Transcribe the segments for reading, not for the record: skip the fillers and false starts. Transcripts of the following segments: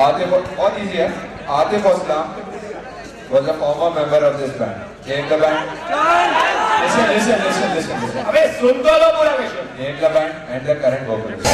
What is here? Atif Aslam was a former member of this band. Name the band. Listen. Abhi sun to lo pura question. Name the band and the current vocalist.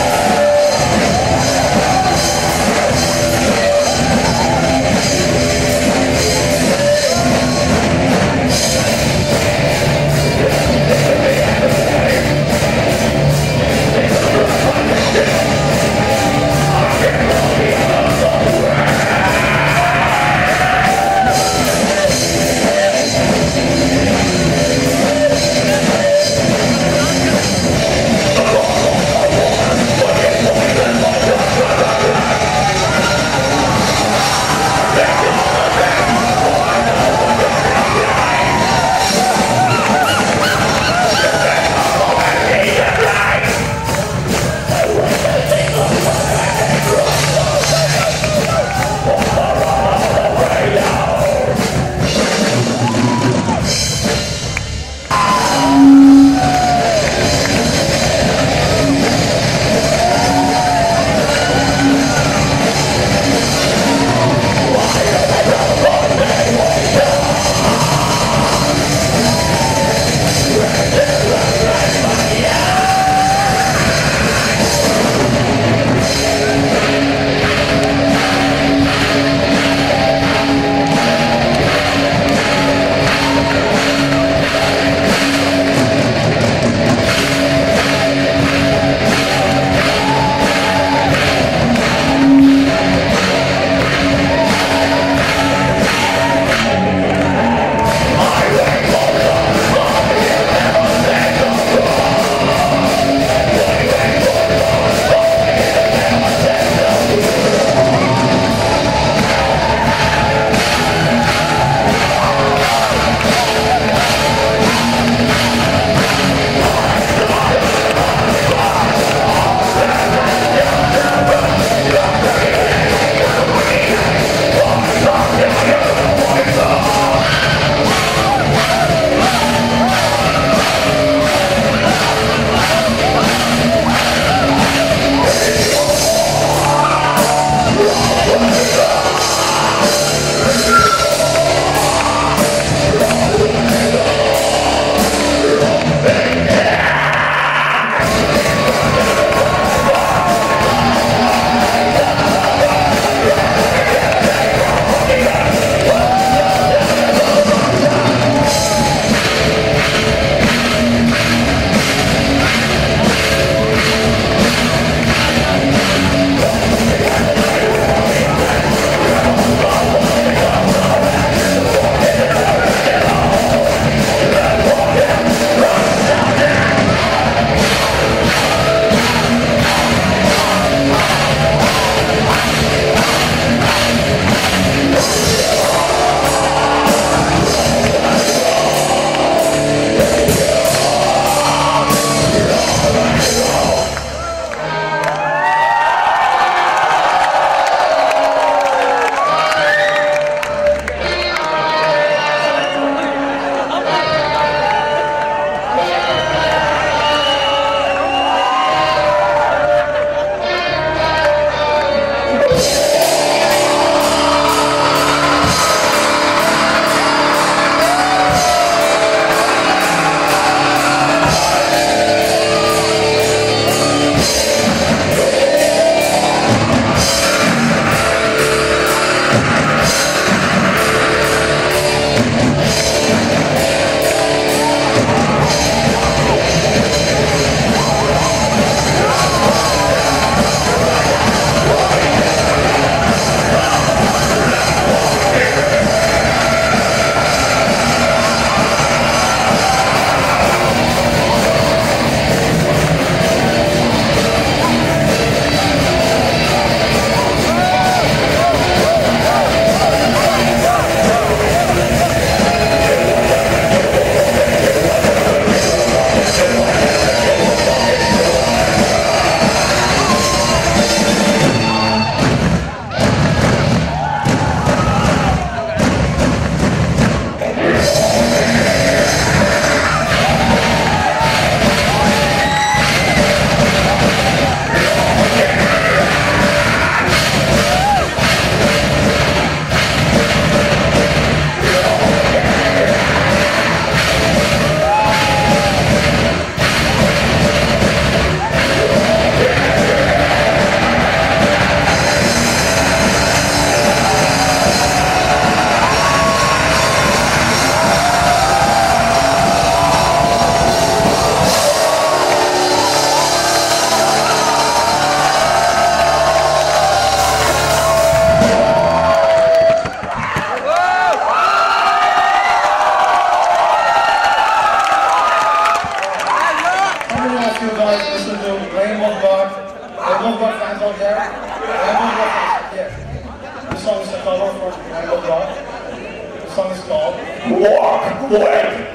work, work.